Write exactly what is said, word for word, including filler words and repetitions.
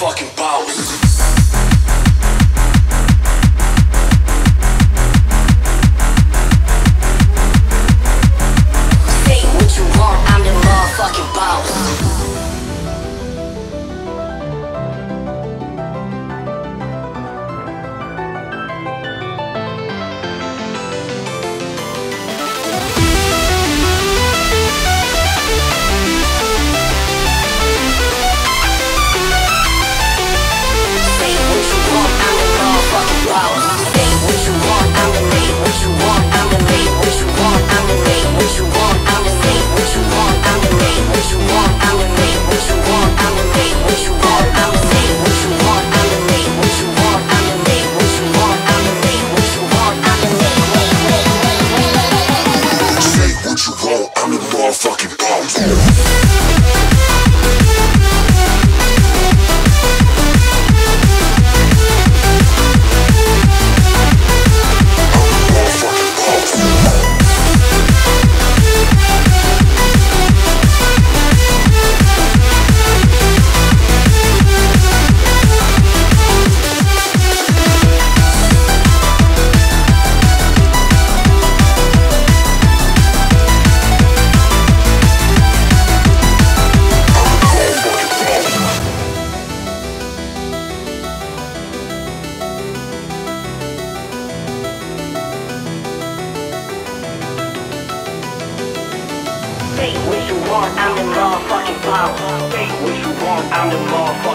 motherfucking powers. Say what you want, I'm the motherfucking power. Say what you want, I'm the motherfucking power.